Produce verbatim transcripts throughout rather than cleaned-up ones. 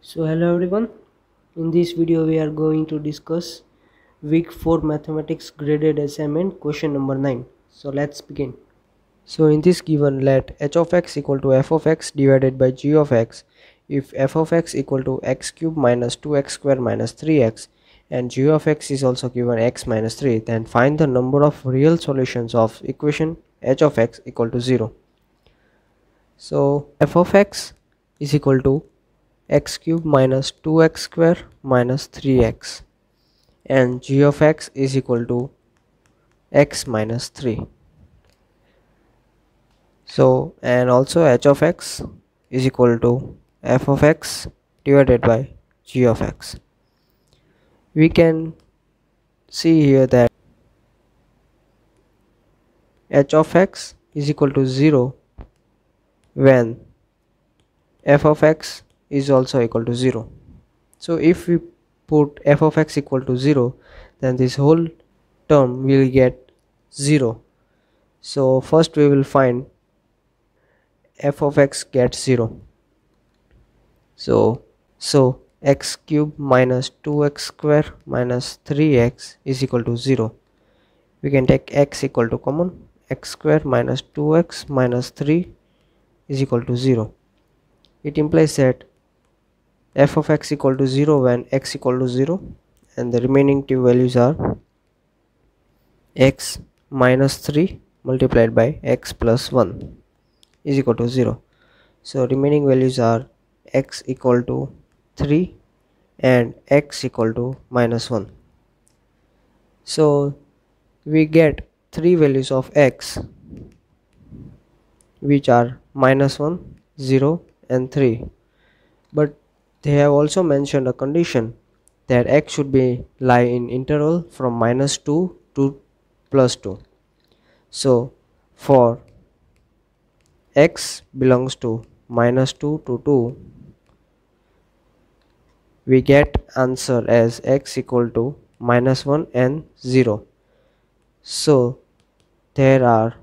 So hello everyone, in this video we are going to discuss week four mathematics graded assignment question number nine. So let's begin. So in this given, let h of x equal to f of x divided by g of x if f of x equal to x cube minus two x square minus three x and g of x is also given x minus three, then find the number of real solutions of equation h of x equal to zero. So f of x is equal to x cube minus two x square minus three x and g of x is equal to x minus three. So and also h of x is equal to f of x divided by g of x. We can see here that h of x is equal to zero when f of x is also equal to zero. So if we put f of x equal to zero, then this whole term will get zero. So first we will find f of x gets zero. So so x cube minus two x square minus three x is equal to zero. We can take x equal to common. X square minus two x minus three is equal to zero. It implies that f of x equal to zero when x equal to zero and the remaining two values are x minus three multiplied by x plus one is equal to zero. So remaining values are x equal to three and x equal to minus one. So we get three values of x, which are minus one, zero and three, but they have also mentioned a condition that x should be lie in interval from minus two to plus two. So for x belongs to minus two to two, we get answer as x equal to minus one and zero. So there are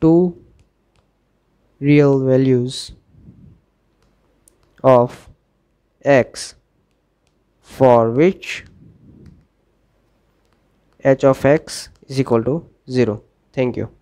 two real values of x for which h of x is equal to zero. Thank you.